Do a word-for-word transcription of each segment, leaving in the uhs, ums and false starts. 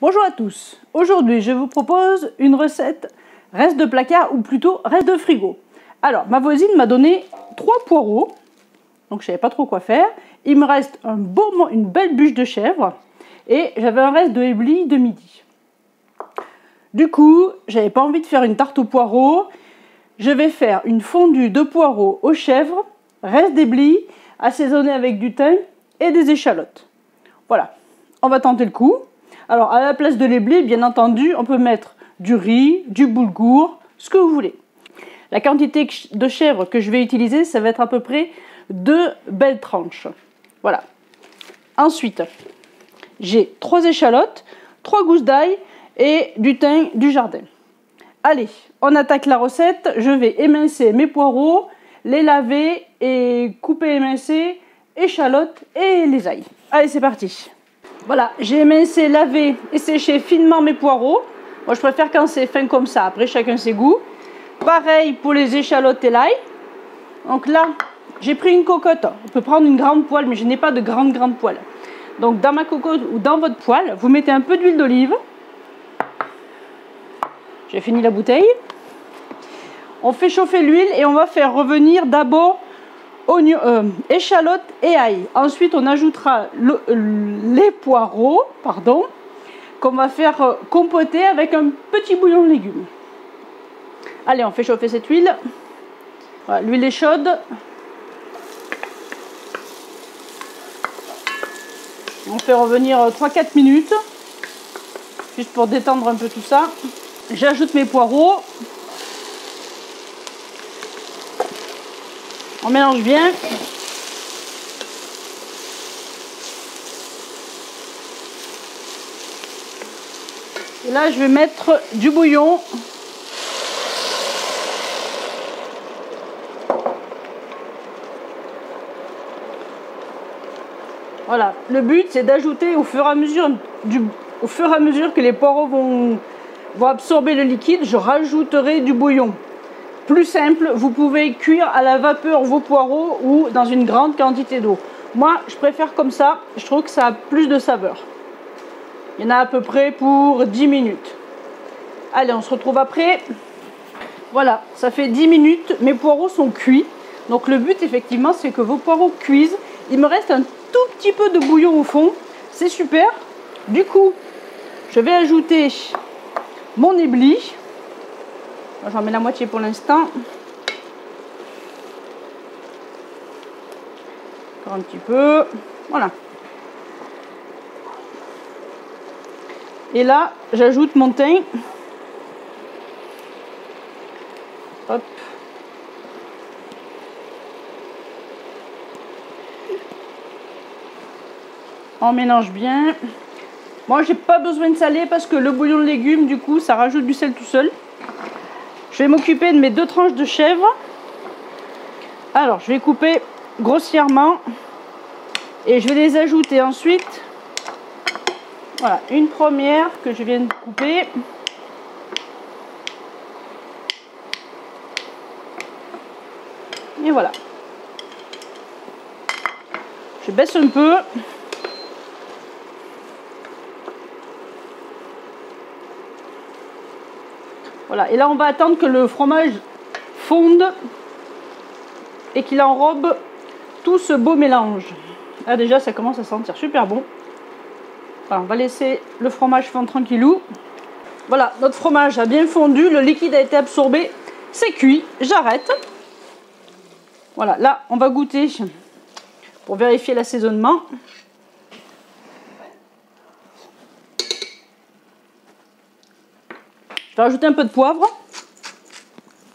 Bonjour à tous, aujourd'hui je vous propose une recette reste de placard ou plutôt reste de frigo. Alors ma voisine m'a donné trois poireaux, donc je savais pas trop quoi faire. Il me reste un beau, une belle bûche de chèvre et j'avais un reste de héblis de midi. Du coup j'avais pas envie de faire une tarte aux poireaux, je vais faire une fondue de poireaux aux chèvres, reste d'héblis, assaisonnée avec du thym et des échalotes. Voilà, on va tenter le coup. Alors, à la place de l'héblis, bien entendu, on peut mettre du riz, du boulgour, ce que vous voulez. La quantité de chèvre que je vais utiliser, ça va être à peu près deux belles tranches. Voilà. Ensuite, j'ai trois échalotes, trois gousses d'ail et du thym du jardin. Allez, on attaque la recette. Je vais émincer mes poireaux, les laver et couper, émincer, échalotes et les ailes. Allez, c'est parti! Voilà, j'ai émincé, lavé et séché finement mes poireaux. Moi, je préfère quand c'est fin comme ça. Après, chacun ses goûts. Pareil pour les échalotes et l'ail. Donc là, j'ai pris une cocotte. On peut prendre une grande poêle, mais je n'ai pas de grande, grande poêle. Donc, dans ma cocotte ou dans votre poêle, vous mettez un peu d'huile d'olive. J'ai fini la bouteille. On fait chauffer l'huile et on va faire revenir d'abord Oignon, euh, échalotes et ail. Ensuite, on ajoutera le, les poireaux, pardon, qu'on va faire compoter avec un petit bouillon de légumes. Allez, on fait chauffer cette huile. Voilà, l'huile est chaude. On fait revenir trois à quatre minutes, juste pour détendre un peu tout ça. J'ajoute mes poireaux. On mélange bien. Et là, je vais mettre du bouillon. Voilà. Le but, c'est d'ajouter au fur et à mesure du, au fur et à mesure que les poireaux vont, vont absorber le liquide, je rajouterai du bouillon. Plus simple, vous pouvez cuire à la vapeur vos poireaux ou dans une grande quantité d'eau. Moi, je préfère comme ça, je trouve que ça a plus de saveur. Il y en a à peu près pour dix minutes. Allez, on se retrouve après. Voilà, ça fait dix minutes, mes poireaux sont cuits. Donc le but, effectivement, c'est que vos poireaux cuisent. Il me reste un tout petit peu de bouillon au fond, c'est super. Du coup, je vais ajouter mon héblis. J'en mets la moitié pour l'instant. Encore un petit peu. Voilà. Et là, j'ajoute mon thym. Hop. On mélange bien. Moi, j'ai pas besoin de saler parce que le bouillon de légumes, du coup, ça rajoute du sel tout seul. Je vais m'occuper de mes deux tranches de chèvre. Alors, je vais couper grossièrement et je vais les ajouter ensuite. Voilà, une première que je viens de couper. Et voilà. Je baisse un peu. Voilà, et là on va attendre que le fromage fonde et qu'il enrobe tout ce beau mélange. Là déjà ça commence à sentir super bon. Voilà, on va laisser le fromage fondre tranquillou. Voilà, notre fromage a bien fondu, le liquide a été absorbé, c'est cuit, j'arrête. Voilà, là on va goûter pour vérifier l'assaisonnement. Je vais rajouter un peu de poivre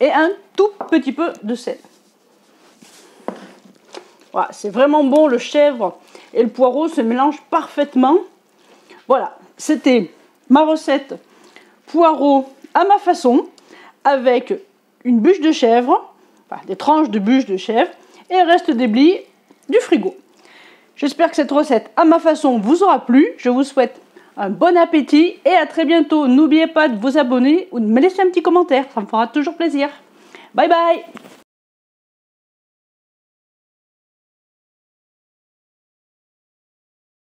et un tout petit peu de sel. Voilà, c'est vraiment bon, le chèvre et le poireau se mélangent parfaitement. Voilà, c'était ma recette poireau à ma façon avec une bûche de chèvre, enfin des tranches de bûche de chèvre et le reste d'héblis du frigo. J'espère que cette recette à ma façon vous aura plu. Je vous souhaite un bon appétit et à très bientôt. N'oubliez pas de vous abonner ou de me laisser un petit commentaire, ça me fera toujours plaisir. Bye bye!